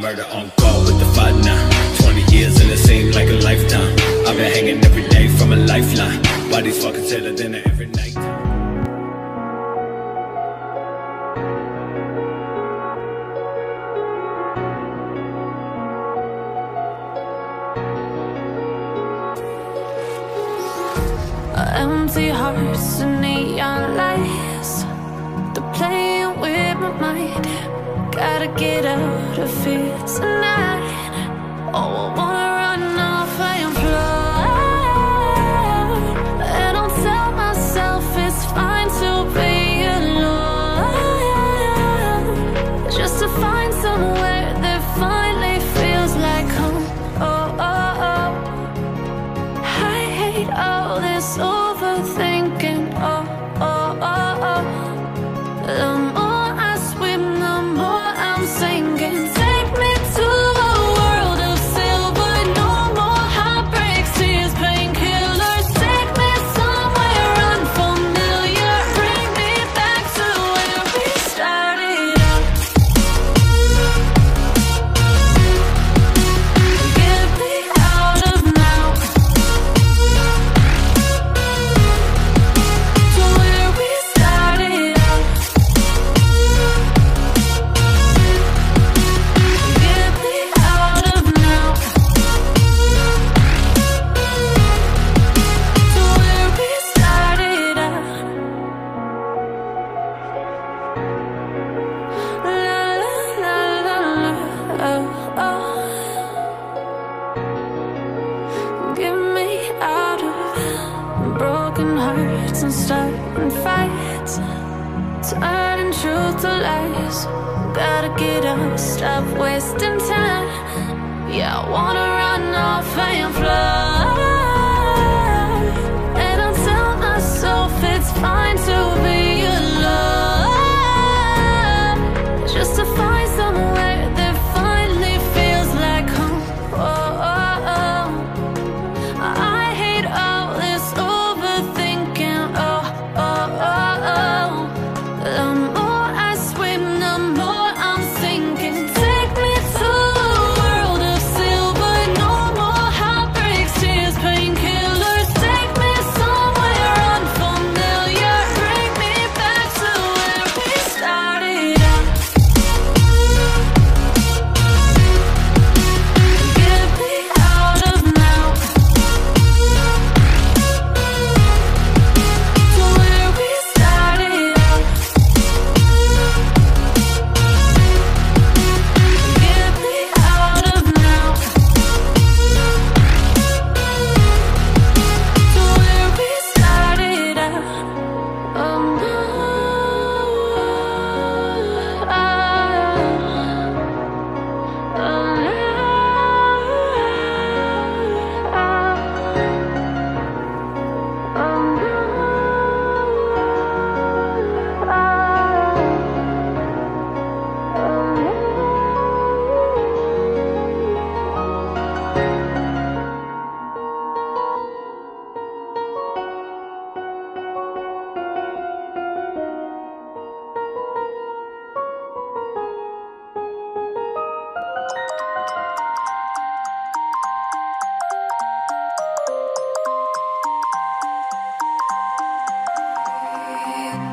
Murder on call with the fight now. 20 years and it seemed like a lifetime. I've been hanging every day from a lifeline. Body's fucking tiller than every night. Empty hearts and neon lights, they're playing with my mind. Gotta get out of here tonight. Oh, I wanna run off and fly. And I'll tell myself it's fine to be alone, just to find somewhere that finally feels like home. Oh, oh, oh. I hate all this overthinking. Oh, oh, oh, oh. The more I swim, the more singing. Take me to a world of silver. No more heartbreaks, tears, painkillers. Take me somewhere unfamiliar. Bring me back to where we started out. Get me out of now, to where we started out. Get me out of broken hearts and starting fights, turning truth to lies. Gotta get up, stop wasting time. Yeah, I wanna run off and fly. And I'll tell myself it's fine to be alone, just to find somewhere that finally feels like home. Oh, oh, oh. I hate all this overthinking. Oh, oh, oh, oh. The more I swim, the more I'm sinking. Take me to a world of silver. No more heartbreaks, tears, painkillers. Take me somewhere unfamiliar. Bring me back to where we started out. Get me out of now, to where we started out. Get me out of now, to where we started out. Oh no.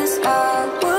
this hour.